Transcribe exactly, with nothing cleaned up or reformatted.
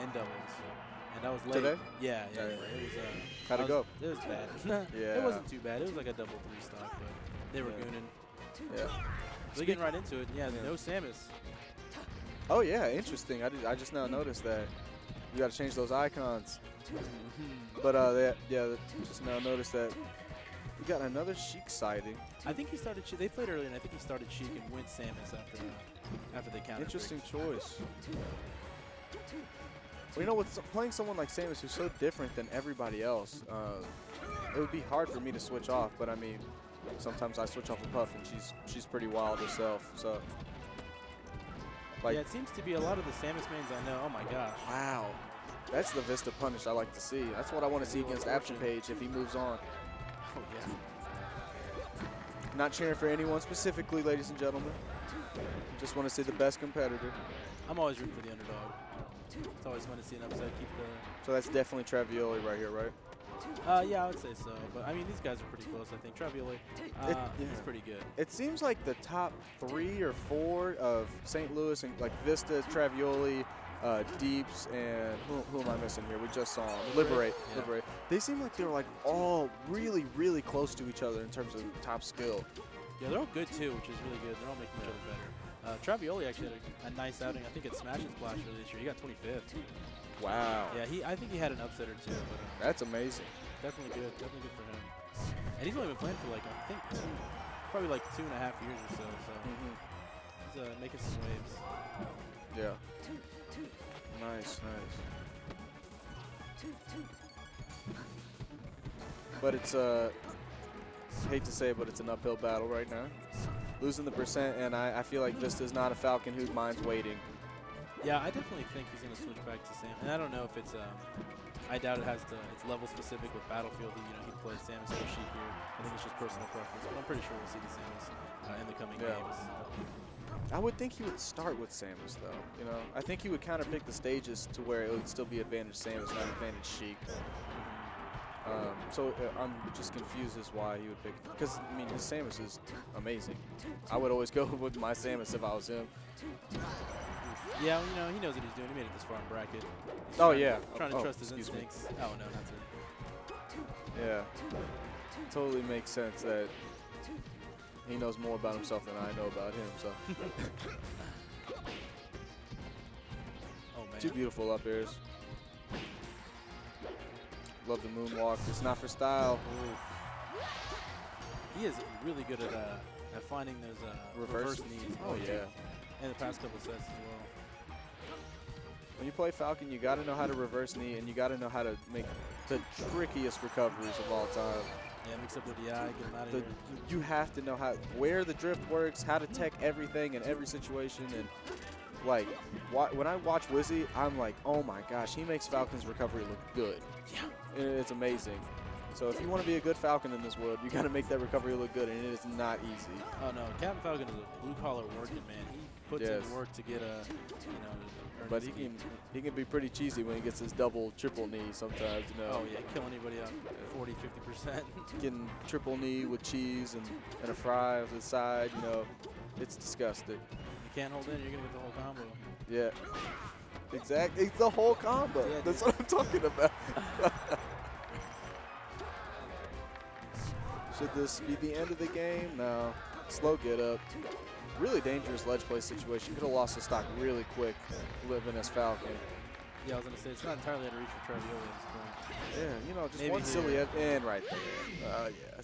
and doubles. And that was late. Today? Yeah, yeah. Right. It was, uh, How'd it was, go? It was bad. yeah. It wasn't too bad. It was like a double three stock, but they were yeah. gooning. Yeah. So we're getting right into it. Yeah, yeah, no Samus. Oh, yeah, interesting. I, did, I just now noticed that you got to change those icons. but, uh, they, yeah, just now noticed that we got another Sheik sighting. I think he started Sheik. They played early, and I think he started Sheik and went Samus after, uh, after the counter. Interesting breaks. choice. Well, you know, with playing someone like Samus who's so different than everybody else, uh, it would be hard for me to switch off. But, I mean, sometimes I switch off with Puff, and she's, she's pretty wild herself. So. Like yeah, it seems to be a lot of the Samus mains I know. Oh my gosh. Wow. That's the Vista punish I like to see. That's what I want to see against Action Page if he moves on. Oh, yeah. Not cheering for anyone specifically, ladies and gentlemen. Just want to see the best competitor. I'm always rooting for the underdog. It's always fun to see an upside keep the. So that's definitely Travioli right here, right? Uh, yeah, I would say so. But, I mean, these guys are pretty close, I think. Travioli, uh, it, yeah. he's pretty good. It seems like the top three or four of Saint Louis, and like Vista, Travioli, uh, Deeps, and who, who am I missing here? We just saw them. Liberate. Yeah. Liberate. They seem like they're, like, all really, really close to each other in terms of top skill. Yeah, they're all good, too, which is really good. They're all making each other better. Uh, Travioli actually had a, a nice outing. I think at Smash and Splash earlier this year. He got twenty-fifth. Wow. Yeah, he. I think he had an upset or two. But that's amazing. Definitely good. Definitely good for him. And he's only been playing for like I think two, probably like two and a half years or so. So mm-hmm. he's uh, making some waves. Yeah. Two, two. Nice, nice. Two, two. But it's uh, hate to say, it, but it's an uphill battle right now. Losing the percent, and I, I feel like Vista's not a Falcon whose mind's waiting. Yeah, I definitely think he's going to switch back to Samus. And I don't know if it's, um, I doubt it has to, it's level specific with Battlefield. You know, he plays Samus or Sheik here. I think it's just personal preference, but I'm pretty sure we'll see the Samus uh, in the coming yeah. games. I would think he would start with Samus, though. You know, I think he would kind of pick the stages to where it would still be advantage Samus, not advantage Sheik. Um, so uh, I'm just confused as why he would pick, because I mean his Samus is amazing. I would always go with my Samus if I was him. Yeah, well, you know, he knows what he's doing. He made it this far in bracket. He's oh, yeah. To, trying oh, to trust oh, his instincts. Me. Oh, no, not to. Yeah. Totally makes sense that he knows more about himself than I know about him, so. oh, man. Two beautiful up airs. Love the moonwalk. It's not for style. Ooh. He is really good at, uh, at finding those uh, reverse, reverse knees. Oh, yeah. yeah. And the past couple sets as well. When you play Falcon, you got to know how to reverse knee, and you got to know how to make the trickiest recoveries of all time. Yeah, mix up with the eye, get him out of the, here. You have to know how where the drift works, how to tech everything in every situation, and like wa when I watch Wizzy, I'm like, oh my gosh, he makes Falcon's recovery look good. Yeah, and it's amazing. So if you want to be a good Falcon in this world, you got to make that recovery look good, and it is not easy. Oh no, Captain Falcon is a blue-collar working man. He puts yes. in work to get a, you know. But he can he can be pretty cheesy when he gets his double, triple knee sometimes, you know. Oh, yeah, kill anybody up forty, fifty percent. Getting triple knee with cheese and, and a fry on the side, you know, it's disgusting. You can't hold in, you're going to get the whole combo. Yeah, exactly. It's the whole combo. Yeah, That's dude. what I'm talking about. Should this be the end of the game? No. Slow get up. Really dangerous ledge play situation. Could have lost the stock really quick, living as Falcon. Yeah, I was going to say, it's not entirely out of reach for Travioli at this point. Yeah, you know, just Maybe one silly end right there. Oh, uh, yeah.